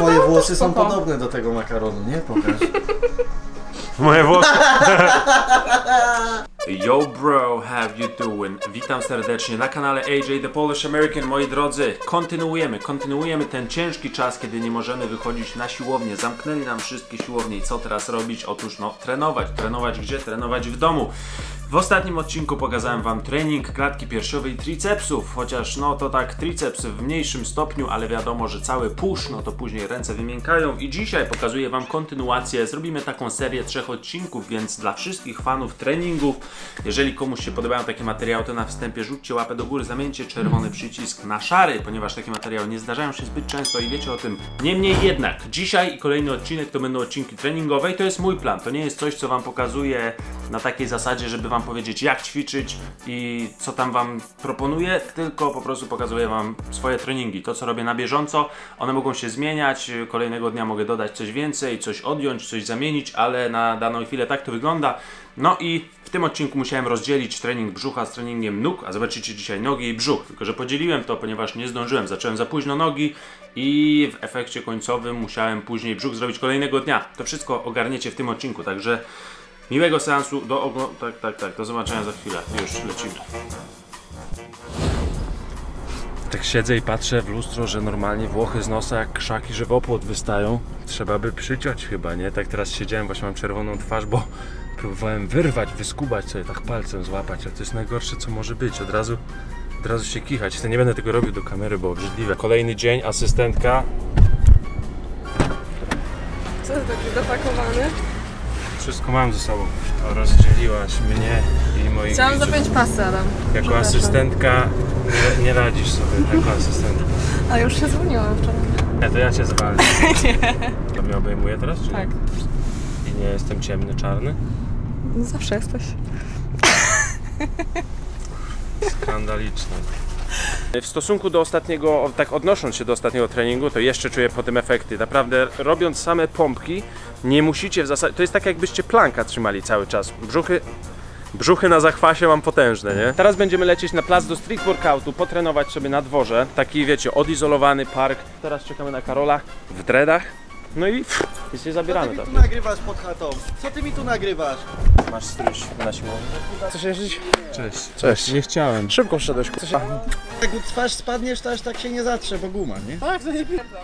Twoje włosy są podobne do tego makaronu, nie? Pokaż. Moje włosy. Yo bro, how you doing? Witam serdecznie na kanale AJ The Polish American, moi drodzy. Kontynuujemy ten ciężki czas, kiedy nie możemy wychodzić na siłownię. Zamknęli nam wszystkie siłownie i co teraz robić? Otóż no, trenować. Trenować gdzie? Trenować w domu. W ostatnim odcinku pokazałem wam trening klatki piersiowej i tricepsów, chociaż no to tak triceps w mniejszym stopniu, ale wiadomo, że cały push, no to później ręce wymiękają i dzisiaj pokazuję wam kontynuację. Zrobimy taką serię 3 odcinków, więc dla wszystkich fanów treningów, jeżeli komuś się podobają takie materiały, to na wstępie rzućcie łapę do góry, zamieńcie czerwony przycisk na szary, ponieważ takie materiały nie zdarzają się zbyt często i wiecie o tym. Niemniej jednak, dzisiaj i kolejny odcinek to będą odcinki treningowe i to jest mój plan, to nie jest coś, co wam pokazuję na takiej zasadzie, żeby wam powiedzieć, jak ćwiczyć i co tam wam proponuję, tylko po prostu pokazuję wam swoje treningi, to co robię na bieżąco. One mogą się zmieniać, kolejnego dnia mogę dodać coś więcej, coś odjąć, coś zamienić, ale na daną chwilę tak to wygląda. No i w tym odcinku musiałem rozdzielić trening brzucha z treningiem nóg, a zobaczycie dzisiaj nogi i brzuch, tylko że podzieliłem to, ponieważ nie zdążyłem, zacząłem za późno nogi i w efekcie końcowym musiałem później brzuch zrobić kolejnego dnia. To wszystko ogarniecie w tym odcinku, także miłego seansu do oglądania. Tak, do zobaczenia za chwilę. Już lecimy. Tak siedzę i patrzę w lustro, że normalnie włochy z nosa jak krzaki żywopłot wystają. Trzeba by przyciąć chyba, nie? Tak teraz siedziałem, właśnie mam czerwoną twarz, bo próbowałem wyrwać, wyskubać sobie, tak palcem złapać, ale to jest najgorsze, co może być. Od razu się kichać. To nie będę tego robił do kamery, bo obrzydliwe. Kolejny dzień, asystentka. Co jest taki zapakowany? Wszystko mam ze sobą. Rozdzieliłaś mnie i moich. Chciałam zapiąć pasy, ale... Jako asystentka nie radzisz sobie, jako asystentka. A już się zwolniłam wczoraj. Nie, to ja cię zwalę. Nie. To mnie obejmuje teraz, czy? Tak. I nie jestem ciemny, czarny? No zawsze jesteś. Skandaliczne. W stosunku do ostatniego, tak odnosząc się do ostatniego treningu, to jeszcze czuję po tym efekty. Naprawdę robiąc same pompki, nie musicie w zasadzie, to jest tak jakbyście planka trzymali cały czas. Brzuchy na zachwasie mam potężne, nie? Teraz będziemy lecieć na plac do street workoutu, potrenować sobie na dworze. Taki wiecie, odizolowany park. Teraz czekamy na Karola w dreadach. No i się zabieramy. Co ty mi tu nagrywasz pod chatą? Co ty mi tu nagrywasz? Masz strój na siłowni. Chcesz jeździć? Cześć. Cześć. Nie chciałem. Szybko wszedłeś. Jak twarz spadniesz, to aż tak się nie zatrze, bo guma, nie? Tak, to nie pierdam.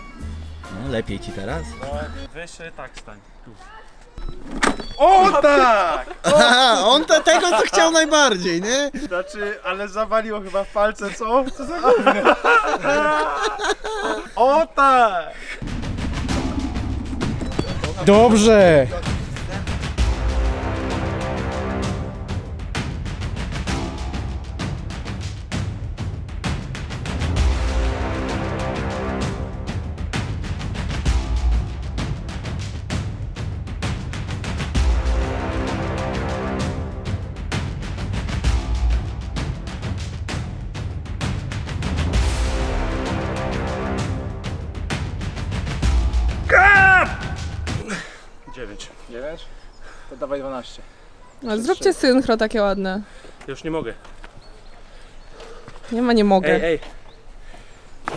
No, lepiej ci teraz. No, wyżej tak stań. Tu. O tak! Aha, on to tego co chciał najbardziej, nie? Znaczy, ale zawaliło chyba w palce, co? Co za gówno? O tak! Dobrze! To dawaj 12. Ale zróbcie synchro takie ładne. Ja już nie mogę. Nie ma nie mogę. Ej. No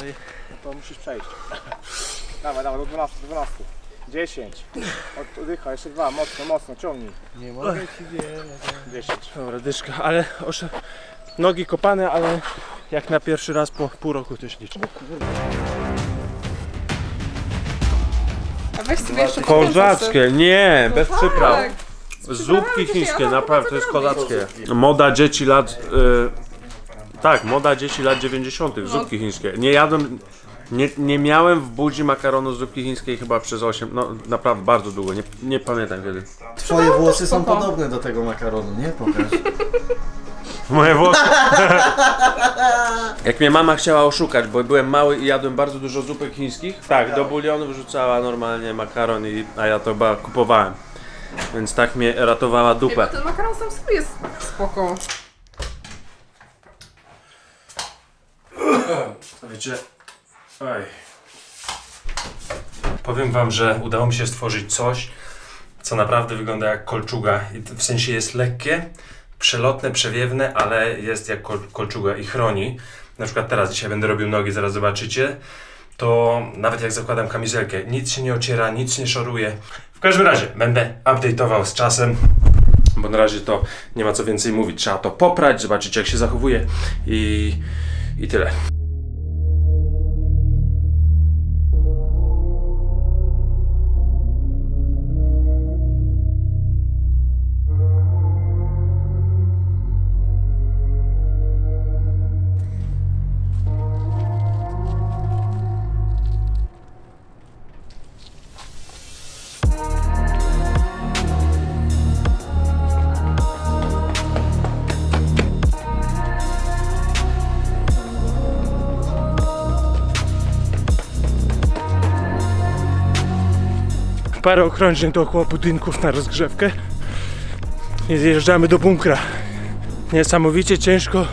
to musisz przejść. Dawaj, do 12. 10. Oddycha, jeszcze 2, mocno, ciągnij. Nie mogę ci wiele. 10. Dobra, dyszka, ale nogi kopane, ale jak na pierwszy raz po pół roku też liczę. Weź sobie jeszcze kozackie, nie, bez przypraw. Zupki chińskie, naprawdę, to jest kozackie. Moda dzieci lat... tak, moda dzieci lat 90. Zupki chińskie. Nie jadłem... Nie miałem w budzi makaronu z zupki chińskiej chyba przez 8, no naprawdę bardzo długo, nie pamiętam kiedy. Twoje włosy są podobne do tego makaronu, nie? Pokaż. Moje włosy. Jak mnie mama chciała oszukać, bo byłem mały i jadłem bardzo dużo zupek chińskich. Tak, do bulionu wrzucała normalnie makaron, a ja to chyba kupowałem. Więc tak mnie ratowała dupę. Ten makaron sam sobie jest spoko. Wiecie... Oj. Powiem wam, że udało mi się stworzyć coś, co naprawdę wygląda jak kolczuga. W sensie jest lekkie, przelotne, przewiewne, ale jest jak kolczuga i chroni. Na przykład teraz dzisiaj będę robił nogi, zaraz zobaczycie. to nawet jak zakładam kamizelkę, nic się nie ociera, nic nie szoruje. W każdym razie będę update'ował z czasem, bo na razie to nie ma co więcej mówić. Trzeba to poprać, zobaczyć jak się zachowuje i tyle. Parę okrążeń dookoła budynków na rozgrzewkę i zjeżdżamy do bunkra. Niesamowicie ciężko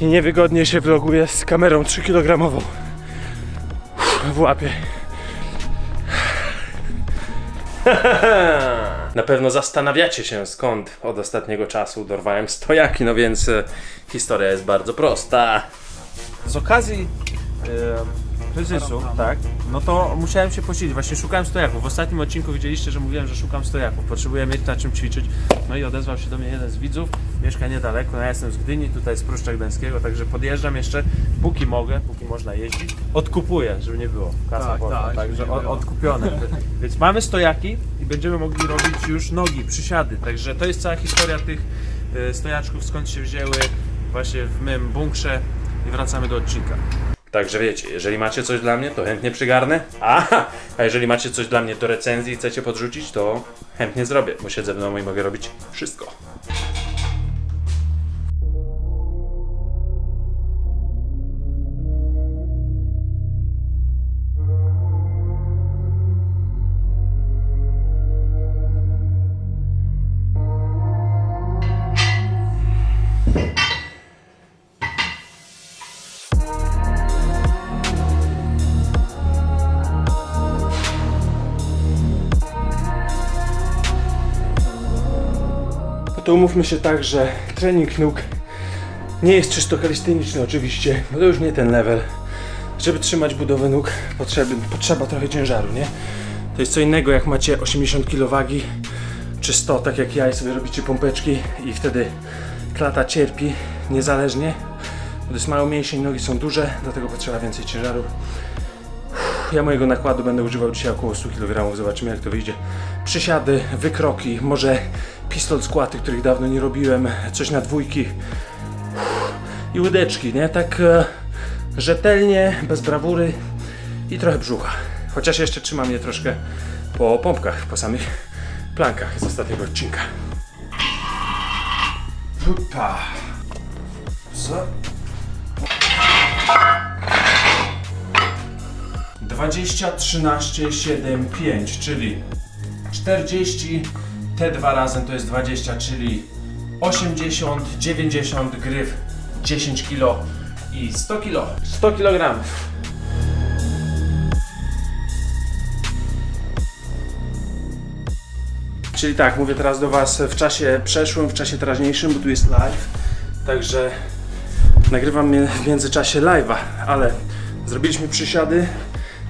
i niewygodnie się vloguje z kamerą 3 kg w łapie. Na pewno zastanawiacie się, skąd od ostatniego czasu dorwałem stojaki, no więc historia jest bardzo prosta. Z okazji kryzysu, tak, no to musiałem się posilić, właśnie szukałem stojaków. W ostatnim odcinku widzieliście, że mówiłem, że szukam stojaków, potrzebuję mieć na czym ćwiczyć. No i odezwał się do mnie jeden z widzów, mieszka niedaleko, no ja jestem z Gdyni, tutaj z Pruszcza Gdańskiego, także podjeżdżam jeszcze, póki mogę, póki można jeździć, odkupuję, żeby nie było, kasa tak, wolna, tak, także odkupione. Więc mamy stojaki i będziemy mogli robić już nogi, przysiady, także to jest cała historia tych stojaczków, skąd się wzięły właśnie w mym bunkrze i wracamy do odcinka. Także wiecie, jeżeli macie coś dla mnie, to chętnie przygarnę. A jeżeli macie coś dla mnie do recenzji i chcecie podrzucić, to chętnie zrobię, bo siedzę w domu i mogę robić wszystko. To umówmy się tak, że trening nóg nie jest czysto kalisteniczny oczywiście, bo to już nie ten level. Żeby trzymać budowę nóg potrzeba trochę ciężaru, nie? To jest co innego jak macie 80 kg wagi czy 100, tak jak ja, i sobie robicie pompeczki i wtedy klata cierpi niezależnie, bo to jest mało mięsień, nogi są duże, dlatego potrzeba więcej ciężaru. Ja mojego nakładu będę używał dzisiaj około 100 kg, zobaczymy jak to wyjdzie. Przysiady, wykroki, może pistol składy, których dawno nie robiłem, coś na dwójki i łydeczki, nie? Tak rzetelnie, bez brawury i trochę brzucha. Chociaż jeszcze trzymam je troszkę po pompkach, po samych plankach z ostatniego odcinka. Upa. Co? 20, 13, 7, 5, czyli 40, te dwa razem to jest 20, czyli 80, 90, gryf, 10 kg i 100 kg. 100 kg. Czyli tak, mówię teraz do Was w czasie przeszłym, w czasie teraźniejszym, bo tu jest live, także nagrywam w międzyczasie live'a, ale zrobiliśmy przysiady.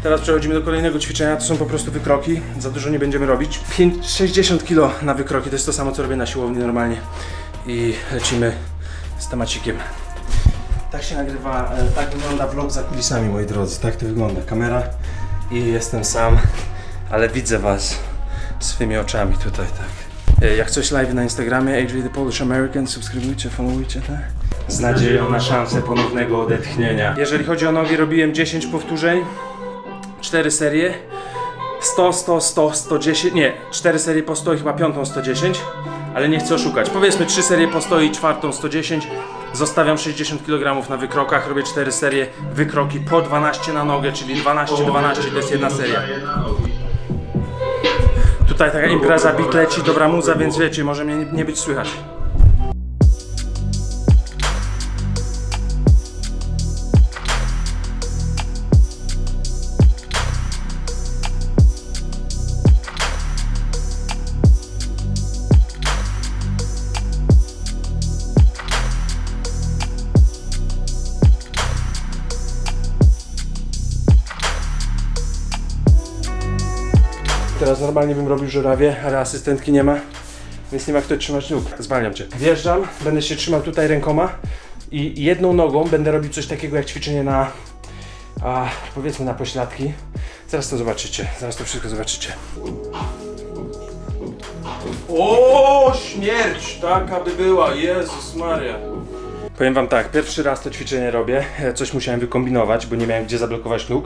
Teraz przechodzimy do kolejnego ćwiczenia, to są po prostu wykroki, za dużo nie będziemy robić. 60 kg na wykroki, to jest to samo co robię na siłowni normalnie. I lecimy z temacikiem. Tak się nagrywa, tak wygląda vlog za kulisami, moi drodzy, tak to wygląda. Kamera i jestem sam, ale widzę Was swymi oczami tutaj, tak. Jak coś live na Instagramie, AJ The Polish American, subskrybujcie, followujcie, tak? Z nadzieją na szansę ponownego odetchnienia. Jeżeli chodzi o nogi, robiłem 10 powtórzeń. 4 serie, 100, 100, 100, 110, nie, 4 serie po 100 i chyba 5 110, ale nie chcę oszukać. Powiedzmy 3 serie po 100 i 4 110, zostawiam 60 kg na wykrokach, robię 4 serie, wykroki po 12 na nogę, czyli 12, 12 to jest jedna seria. Tutaj taka impreza, bit leci, dobra muza, więc wiecie, może mnie nie być słychać. teraz normalnie bym robił żurawie, ale asystentki nie ma, więc nie ma kto trzymać nóg. Zwalniam cię. Wjeżdżam, będę się trzymał tutaj rękoma i jedną nogą będę robił coś takiego jak ćwiczenie na, powiedzmy, na pośladki. Zaraz to zobaczycie, zaraz to wszystko zobaczycie. O, śmierć! Taka by była, Jezus Maria. Powiem wam tak, pierwszy raz to ćwiczenie robię, coś musiałem wykombinować, bo nie miałem gdzie zablokować nóg.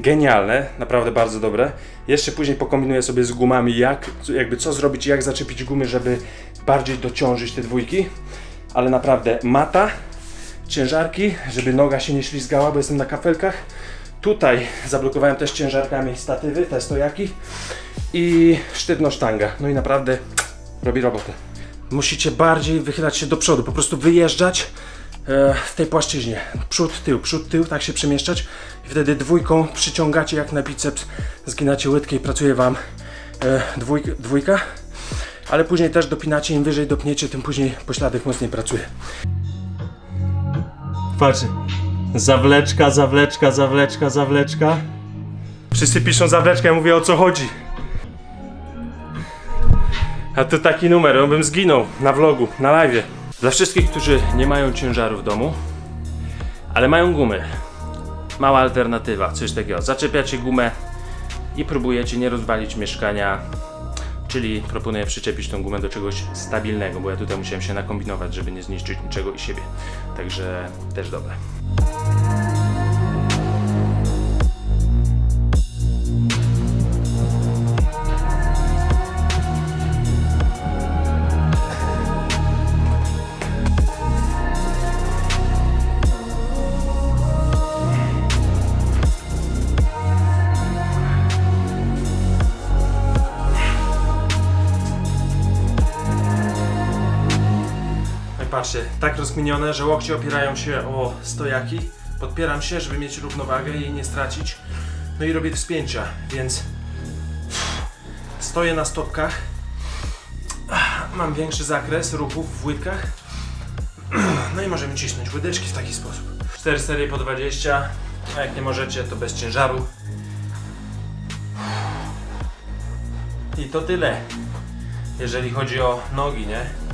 Genialne, naprawdę bardzo dobre. Jeszcze później pokombinuję sobie z gumami, jakby co zrobić, jak zaczepić gumy, żeby bardziej dociążyć te dwójki. Ale naprawdę mata, ciężarki, żeby noga się nie ślizgała, bo jestem na kafelkach. Tutaj zablokowałem też ciężarkami statywy, te stojaki i sztywno sztanga. No i naprawdę robi robotę. Musicie bardziej wychylać się do przodu, po prostu wyjeżdżać w tej płaszczyźnie. Przód, tył, tak się przemieszczać. I wtedy dwójką przyciągacie jak na biceps, zginacie łydkę i pracuje wam dwójka. Ale później też dopinacie, im wyżej dopniecie, tym później pośladek mocniej pracuje. Patrzcie. Zawleczka, zawleczka, zawleczka, zawleczka. Wszyscy piszą zawleczkę, ja mówię, o co chodzi. A to taki numer, on bym zginął na vlogu, na live'ie. Dla wszystkich, którzy nie mają ciężaru w domu, ale mają gumy. Mała alternatywa, coś takiego. Zaczepiacie gumę i próbujecie nie rozwalić mieszkania. Czyli proponuję przyczepić tą gumę do czegoś stabilnego, bo ja tutaj musiałem się nakombinować, żeby nie zniszczyć niczego i siebie. Także też dobre. Patrzcie, tak rozkminione, że łokcie opierają się o stojaki. Podpieram się, żeby mieć równowagę i jej nie stracić. No i robię wspięcia, więc stoję na stopkach. Mam większy zakres ruchów w łydkach. No i możemy cisnąć łydeczki w taki sposób. 4 serie po 20, a jak nie możecie, to bez ciężaru. I to tyle, jeżeli chodzi o nogi, nie?